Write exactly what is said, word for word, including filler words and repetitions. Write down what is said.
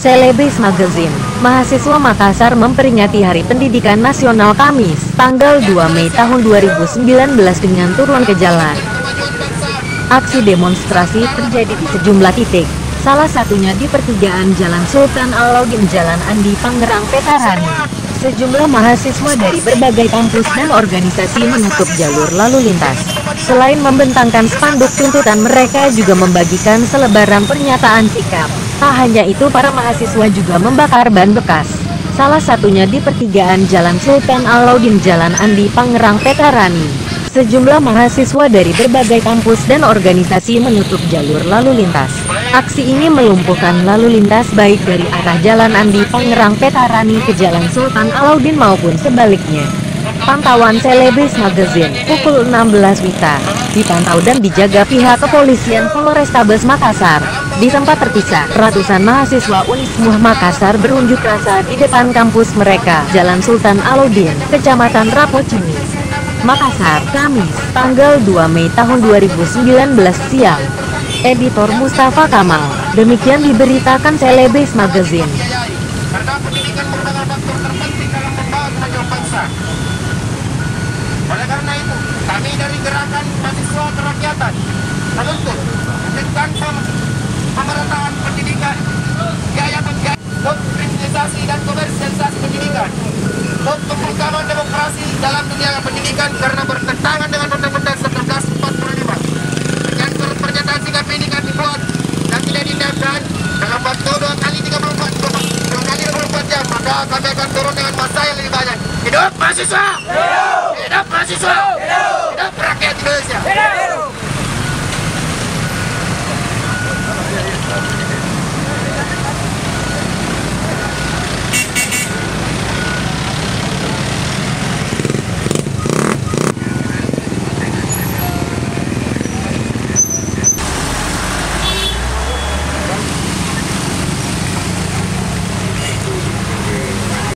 Celebes Magazine, mahasiswa Makassar memperingati Hari Pendidikan Nasional Kamis, tanggal dua Mei tahun dua ribu sembilan belas dengan turun ke jalan. Aksi demonstrasi terjadi di sejumlah titik, salah satunya di pertigaan Jalan Sultan Alauddin, Jalan Andi Pangerang Pettarani. Sejumlah mahasiswa dari berbagai kampus dan organisasi menutup jalur lalu lintas. Selain membentangkan spanduk tuntutan, mereka juga membagikan selebaran pernyataan sikap. Tak hanya itu, para mahasiswa juga membakar ban bekas. Salah satunya di pertigaan Jalan Sultan Alauddin, Jalan Andi Pangerang Pettarani. Sejumlah mahasiswa dari berbagai kampus dan organisasi menutup jalur lalu lintas. Aksi ini melumpuhkan lalu lintas baik dari arah Jalan Andi Pangerang Pettarani ke Jalan Sultan Alauddin maupun sebaliknya. Pantauan Celebes Magazine, pukul enam belas Wita, dipantau dan dijaga pihak kepolisian Polrestabes Makassar. Di tempat terpisah, ratusan mahasiswa Unismuh Makassar berunjuk rasa di depan kampus mereka, Jalan Sultan Alauddin, Kecamatan Rapocini, Makassar, Kamis, tanggal dua Mei tahun dua ribu sembilan belas siang. Editor Mustafa Kamal. Demikian diberitakan Celebes Magazine.